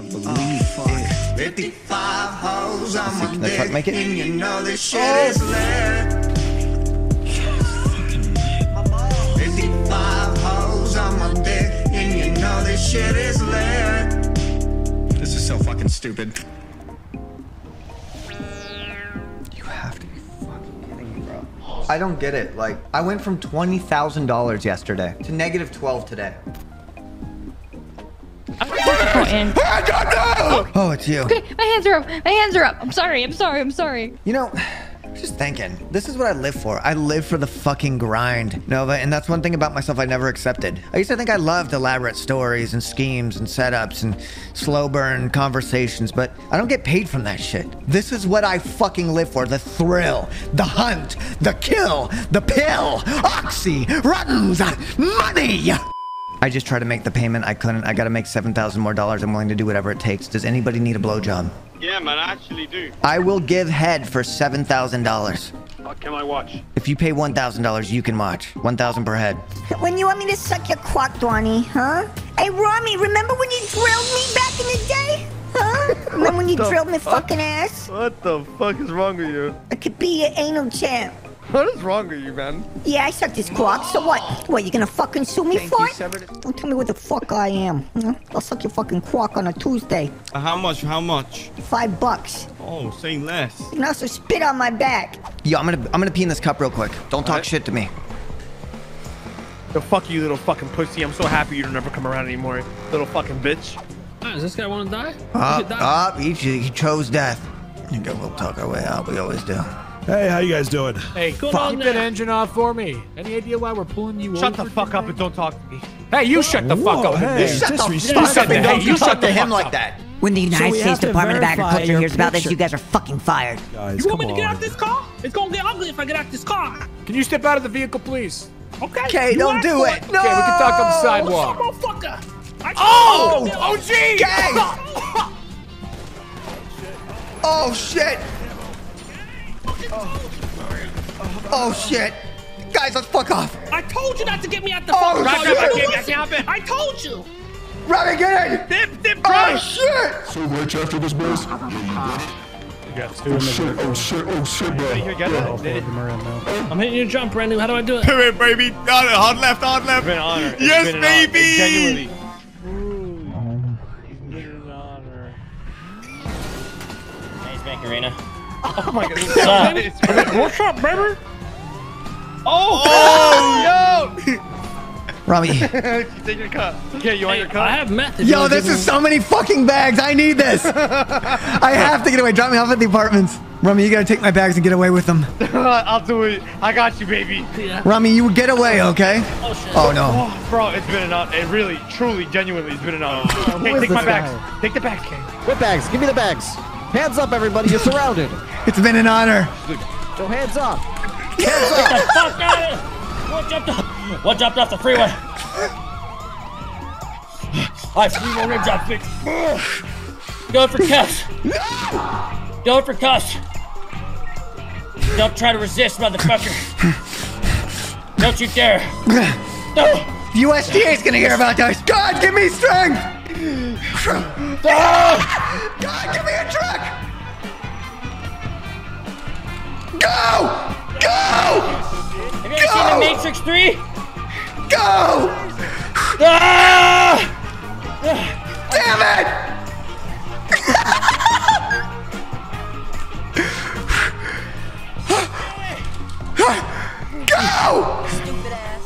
can't believe it. 55 holes on my dick. Can that truck make it? And you know this shit is lit. 55 holes on my dick. And you know this shit is lit. This is so fucking stupid. You have to be fucking kidding me, bro. I don't get it. Like, I went from $20,000 yesterday to negative 12 today. Oh, it's you. Okay, my hands are up. My hands are up. I'm sorry. I'm sorry. I'm sorry. You know, just thinking. This is what I live for. I live for the fucking grind, Nova. And that's one thing about myself I never accepted. I used to think I loved elaborate stories and schemes and setups and slow burn conversations, but I don't get paid from that shit. This is what I fucking live for. The thrill, the hunt, the kill, the pill, oxy, runs, money. I just tried to make the payment. I couldn't. I gotta make $7,000 more. I'm willing to do whatever it takes. Does anybody need a blowjob? Yeah, man, I actually do. I will give head for $7,000. Can I watch? If you pay $1,000, you can watch. $1,000 per head. When you want me to suck your quack, Dwani, huh? Hey, Rami, remember when you drilled me back in the day? Huh? Remember when you drilled my fucking ass? What the fuck is wrong with you? I could be your anal champ. What is wrong with you, man? Yeah, I sucked his cock, so what? What, you gonna fucking sue me for it? Don't tell me what the fuck I am. Huh? I'll suck your fucking cock on a Tuesday. How much? How much? $5. Oh, say less. You can also spit on my back. Yo, I'm gonna pee in this cup real quick. Don't talk shit to me. Yo, fuck you, little fucking pussy. I'm so happy you don't ever come around anymore, little fucking bitch. Does this guy want to die? He chose death. You go, we'll talk our way out. We always do. Hey, how you guys doing? Hey, keep that engine off for me. Any idea why we're pulling you over? Shut the fuck up and don't talk to me. Hey, you shut the fuck up. Hey, you shut the fuck up and don't talk to him like that. When the United States Department of Agriculture hears about this, you guys are fucking fired. Guys, you want me to get out of this car? It's gonna get ugly if I get out this car. Can you step out of the vehicle, please? Okay. Okay, don't do it. No. Okay, we can talk on the sidewalk. Oh, oh, geez. Oh, shit. Oh shit! Guys, let's fuck off! I told you not to get me out the fucking car! I told you! Robbie, get in! Dip, oh shit! So much after this, boys. Oh shit, bro. I'm hitting your jump, Brandon. How do I do it? Come in, baby! Hard left! Yes, baby! Nice back, Arena. Oh my god. What's up, baby? Oh, yo! Rami. Take your cup. Okay, you want your cup? I have meth. Yo, this is so many fucking bags. I need this. I have to get away. Drop me off at the apartments. Rami, you gotta take my bags and get away with them. I'll do it. I got you, baby. Yeah. Rami, you get away, okay? Oh, shit. Oh, no. Oh, bro, it's been an honor. It really, truly, genuinely has been an honor. Hey, take my bags. Take the bags, Kane. What bags? Give me the bags. Hands up, everybody. You're surrounded. It's been an honor. So hands up. Hands up. Get the fuck out of here. One jumped off the freeway. I have 3 more rib drop picks. Going for cuffs. No! Going for cuffs. Don't try to resist, motherfucker. Don't you dare. No. The USDA's gonna hear about this. God, give me strength. God, give me a truck! Go! Go! Have you ever seen The Matrix 3? Go! Damn it! Go! Stupid ass.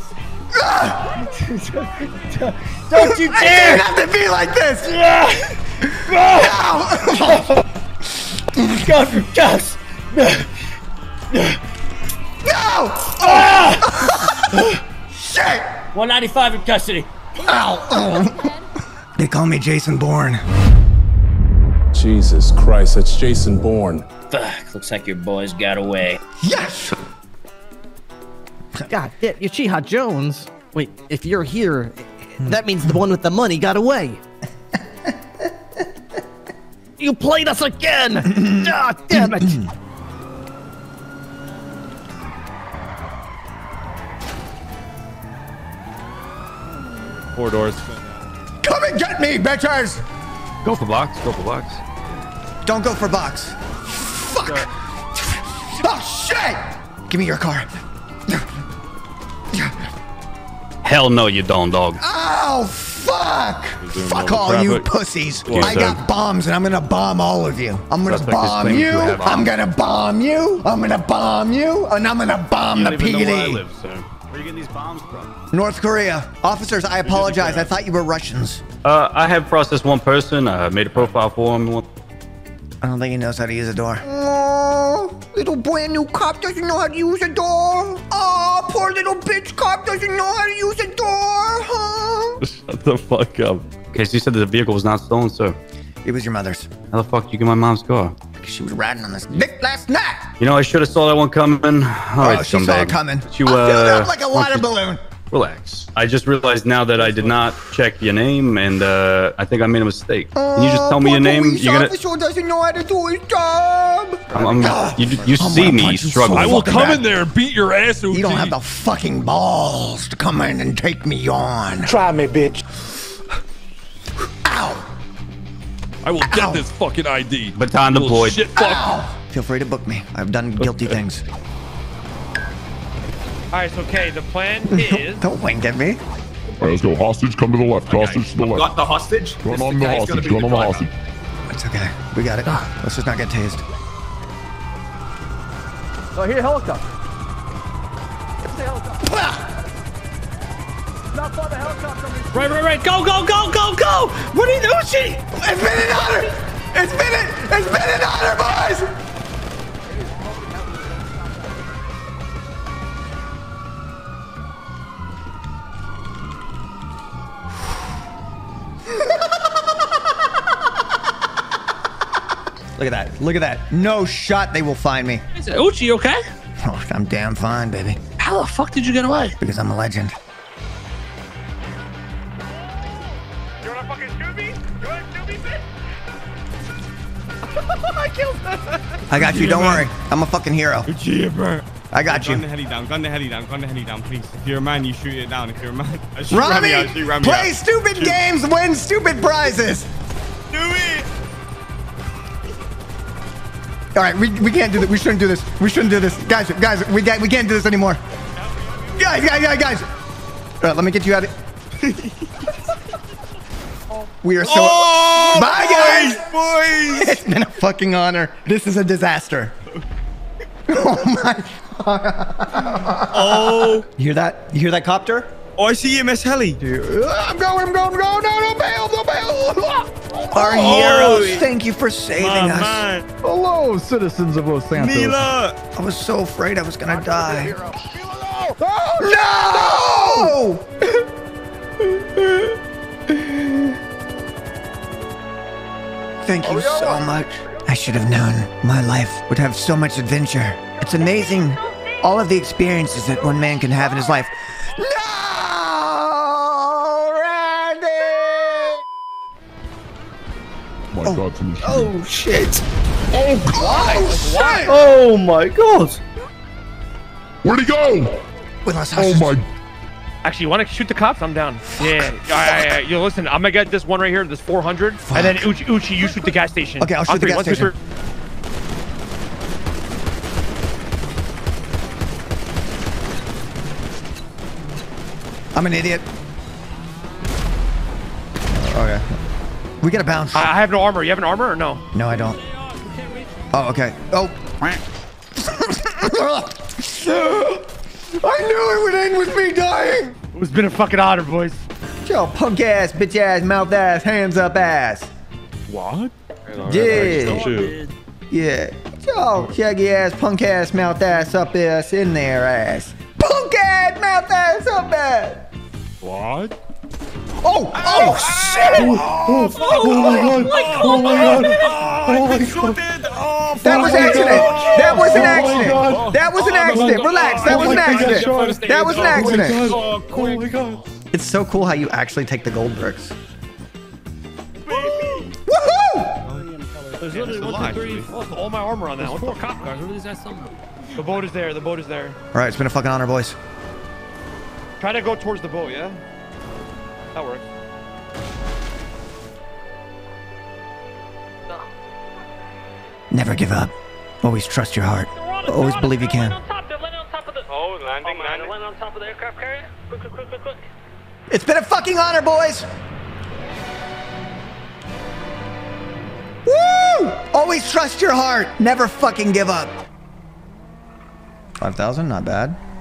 Don't you dare! I didn't have to be like this! Yeah! No! God for cuffs! No! Oh! Shit! 195 in custody. Ow! They call me Jason Bourne. Jesus Christ, that's Jason Bourne. Fuck, looks like your boys got away. Yes! God, Uchiha Jones. Wait, if you're here, that means the one with the money got away. You played us again! Ah, oh, damn it! Four doors. Come and get me, bitches! Go for box. Go for box. Don't go for box. Fuck. Go. Oh, shit. Give me your car. Hell no, you don't, dog. Oh, fuck. Fuck all you pussies. I got bombs, and I'm going to bomb all of you. I'm going to bomb you. I'm going to bomb you. I'm going to bomb you. And I'm going to bomb the PD. Where are you getting these bombs from? North Korea. Officers, I apologize. I thought you were Russians. I have processed one person. I made a profile for him. I don't think he knows how to use a door. Oh, little brand new cop doesn't know how to use a door. Oh, poor little bitch cop doesn't know how to use a door, huh? Shut the fuck up. Okay, so you said that the vehicle was not stolen, sir. It was your mother's. How the fuck did you get my mom's car? Because she was riding on this dick last night. You know, I should have saw that one coming. All right, she saw it coming. She was filled up like a water balloon. Relax. I just realized now that I did not check your name, and I think I made a mistake. Can you just tell me your name? You're gonna... officer doesn't know how to do his job. You see me struggling. I will come in there and beat your ass, Uchi. You don't have the fucking balls to come in and take me on. Try me, bitch. Ow. I will get this fucking ID. Baton deployed. Shit, fuck. Ow. Feel free to book me. I've done guilty things. All right, so, okay, the plan is... Don't wink at me. All right, let's go. Hostage, come to the left. Hostage to the left. Got the hostage? Run on the hostage. Run on the hostage. It's okay. We got it. Let's just not get tased. Oh, I hear a helicopter. There's the helicopter. Not far, the helicopter. Right. Go. What are you doing? It's been an honor. It's been an honor, boys. Look at that. Look at that. No shot they will find me. Is it Uchi okay? Oh, I'm damn fine, baby. How the fuck did you get away? Because I'm a legend. You wanna fucking shoot me? You wanna shoot me, bitch? I killed her. I got you. Don't worry. I'm a fucking hero. Uchi, bro. I got you. Gun the heli down. Gun the heli down. Gun the heli down, please. If you're a man, you shoot it down. If you're a man, I shoot Rami out. Shoot Rami play out. Stupid shoot. Games, win stupid prizes. Do it. All right, we can't do this. We shouldn't do this. We shouldn't do this, guys. We can't do this anymore. Guys. All right, let me get you out of. We are so. Oh, bye, boys, guys. Boys. It's been a fucking honor. This is a disaster. Oh my God. Oh. You hear that? You hear that copter? Oh, I see EMS heli. Dude. I'm going. No, bail. Our heroes, thank you for saving us. Man. Hello, citizens of Los Santos. Mila. I was so afraid I was going to die. Oh, no! Thank you so much. I should have known my life would have so much adventure. It's amazing all of the experiences that one man can have in his life. Oh my God, oh shit! Oh God! Oh, shit. Oh my God! Where'd he go? With us. Oh my! Actually, you want to shoot the cops? I'm down. Fuck. Yeah. All right. Yo, listen, I'm gonna get this one right here, this 400, fuck. And then Uchi, you shoot the gas station. Okay, I'll shoot the gas station. I'm an idiot. Okay. We gotta bounce. I have no armor. You have an armor or no? No, I don't. Oh, okay. Oh. I knew it would end with me dying. It's been a fucking honor, boys. Yo, punk ass, bitch ass, mouth ass, hands up ass. What? Yeah. Yeah. Yo, shaggy ass, punk ass, mouth ass, up ass, in there ass. Punk ass, mouth ass, up ass. What? Oh shit! Oh my God! Oh my God! That was an accident! Relax! That was an accident! Oh my God! It's so cool how you actually take the gold bricks. Woohoo! There's literally 1, 2, 3, 4. All my armor on that. What the cop cars? What is that? Something? The boat is there. All right, it's been a fucking honor, boys. Try to go towards the boat, yeah. That works. Never give up. Always trust your heart. Always believe you can. Oh, landing, landing. Land on top of the aircraft carrier. Quick, quick, quick, quick, quick. It's been a fucking honor, boys! Woo! Always trust your heart. Never fucking give up. 5,000, not bad.